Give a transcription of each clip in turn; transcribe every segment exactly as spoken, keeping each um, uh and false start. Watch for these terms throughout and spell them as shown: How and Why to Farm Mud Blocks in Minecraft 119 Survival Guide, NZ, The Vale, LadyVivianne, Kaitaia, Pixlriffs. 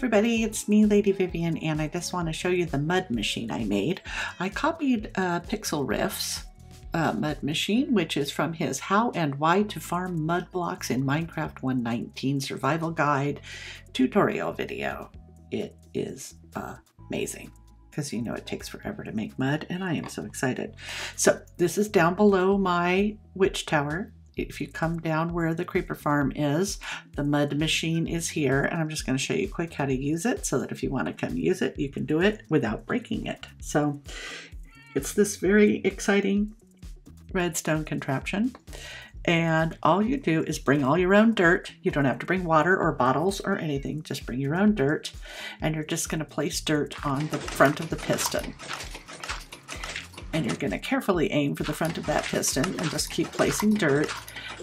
everybody, it's me, LadyVivianne, and I just want to show you the mud machine I made. I copied uh, Pixlriffs' uh, mud machine, which is from his How and Why to Farm Mud Blocks in Minecraft one nineteen Survival Guide tutorial video. It is amazing, because you know it takes forever to make mud, and I am so excited. So this is down below my witch tower. If you come down where the creeper farm is, the mud machine is here, and I'm just going to show you quick how to use it so that if you want to come use it, you can do it without breaking it. So it's this very exciting redstone contraption, and all you do is bring all your own dirt. You don't have to bring water or bottles or anything, just bring your own dirt, and you're just going to place dirt on the front of the piston. And you're going to carefully aim for the front of that piston and just keep placing dirt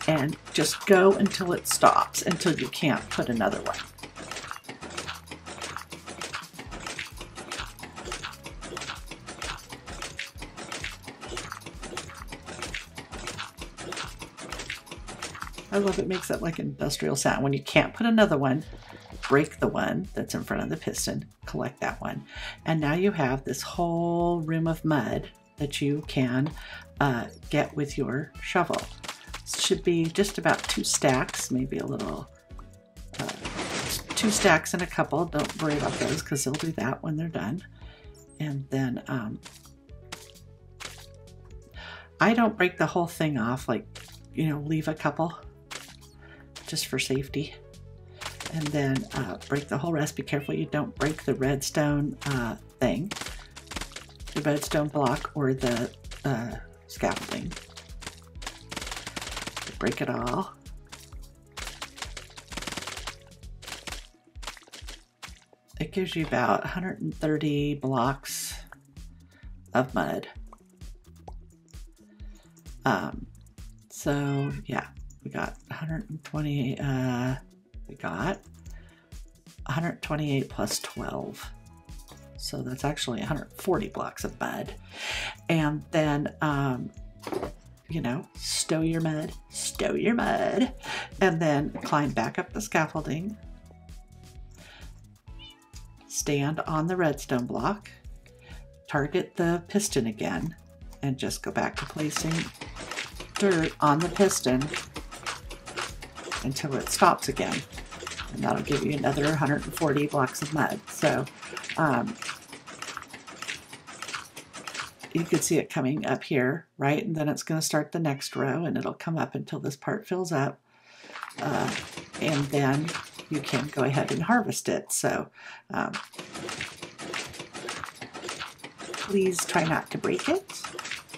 and just go until it stops, until you can't put another one. I love it makes that like industrial sound. When you can't put another one, break the one that's in front of the piston, collect that one. And now you have this whole rim of mud that you can uh, get with your shovel. Should be just about two stacks, maybe a little, uh, two stacks and a couple. Don't worry about those because they'll do that when they're done. And then um, I don't break the whole thing off, like, you know, leave a couple just for safety. And then uh, break the whole rest. Be careful you don't break the redstone uh, thing. The redstone block or the uh, scaffolding. Break it all. It gives you about one hundred thirty blocks of mud. Um, so yeah, we got one hundred twenty, uh, we got one hundred twenty-eight plus twelve. So that's actually one hundred forty blocks of mud. And then, um, you know, stow your mud, stow your mud, and then climb back up the scaffolding. Stand on the redstone block, target the piston again, and just go back to placing dirt on the piston until it stops again. And that'll give you another one hundred forty blocks of mud. So um, you can see it coming up here, right? And then it's going to start the next row, and it'll come up until this part fills up. Uh, and then you can go ahead and harvest it. So um, please try not to break it,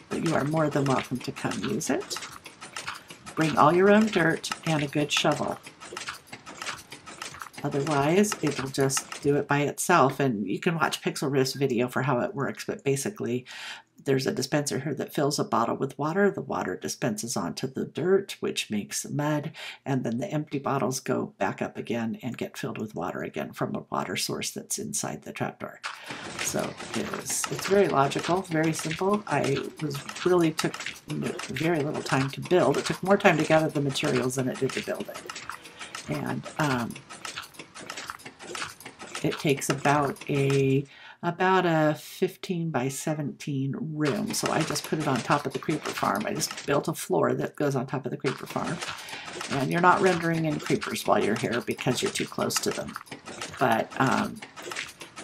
but you are more than welcome to come use it. Bring all your own dirt and a good shovel. Otherwise, it'll just do it by itself. And you can watch Pixlriffs' video for how it works, but basically there's a dispenser here that fills a bottle with water. The water dispenses onto the dirt, which makes mud, and then the empty bottles go back up again and get filled with water again from a water source that's inside the trapdoor. So it was, it's very logical, very simple. I was really took very little time to build. It took more time to gather the materials than it did to build it. And um, it takes about a about a fifteen by seventeen room. So I just put it on top of the creeper farm. I just built a floor that goes on top of the creeper farm. And you're not rendering in creepers while you're here because you're too close to them. But um,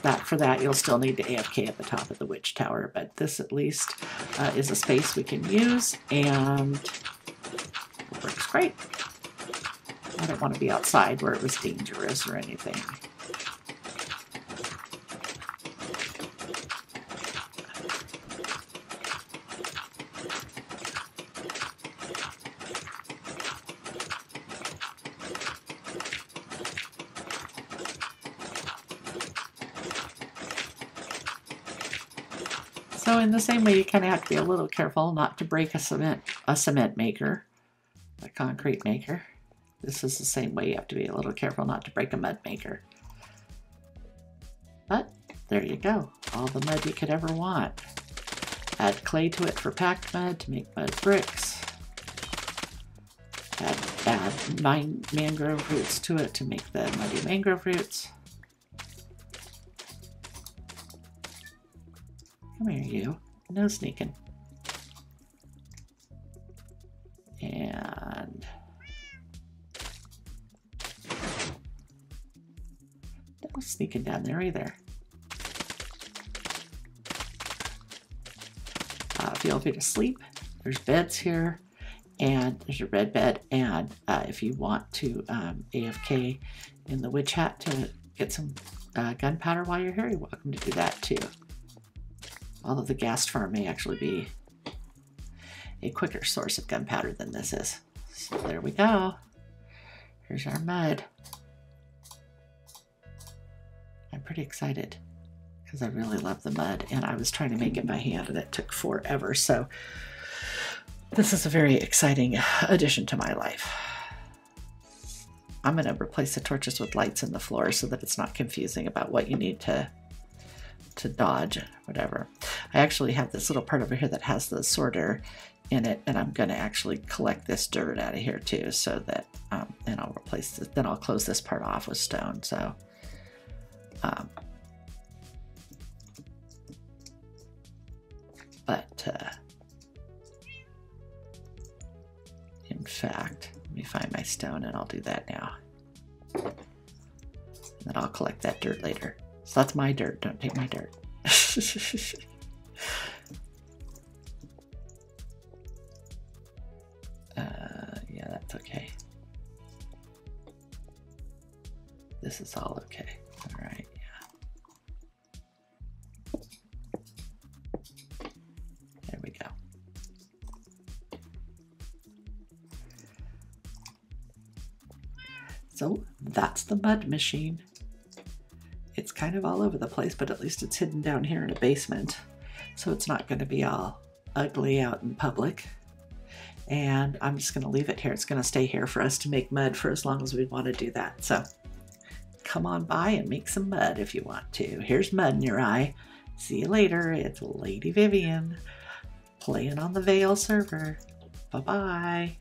that for that, you'll still need to A F K at the top of the witch tower. But this at least uh, is a space we can use, and it works great. I don't want to be outside where it was dangerous or anything. So in the same way, you kind of have to be a little careful not to break a cement, a cement maker, a concrete maker. This is the same way you have to be a little careful not to break a mud maker. But there you go, all the mud you could ever want. Add clay to it for packed mud to make mud bricks. Add, add nine mangrove roots to it to make the muddy mangrove roots. Come here, you. No sneaking. And no sneaking down there either. Uh, feel free to sleep. There's beds here, and there's a red bed. And uh, if you want to um, A F K in the witch hat to get some uh, gunpowder while you're here, you're welcome to do that too. Although the ghast farm may actually be a quicker source of gunpowder than this is. So there we go. Here's our mud. I'm pretty excited because I really love the mud, and I was trying to make it by hand and it took forever. So this is a very exciting addition to my life. I'm going to replace the torches with lights in the floor so that it's not confusing about what you need to to dodge, whatever. I actually have this little part over here that has the sorter in it, and I'm going to actually collect this dirt out of here too, so that, um, and I'll replace this, then I'll close this part off with stone. So, um, but, uh, in fact, let me find my stone and I'll do that now. And then I'll collect that dirt later. So that's my dirt. Don't take my dirt. uh, yeah, that's okay. This is all okay. All right. Yeah. There we go. So that's the mud machine. It's kind of all over the place, but at least it's hidden down here in a basement, so it's not going to be all ugly out in public. And I'm just going to leave it here. It's going to stay here for us to make mud for as long as we want to do that. So come on by and make some mud if you want to. Here's mud in your eye. See you later. It's LadyVivianne playing on the Vale server. Bye-bye.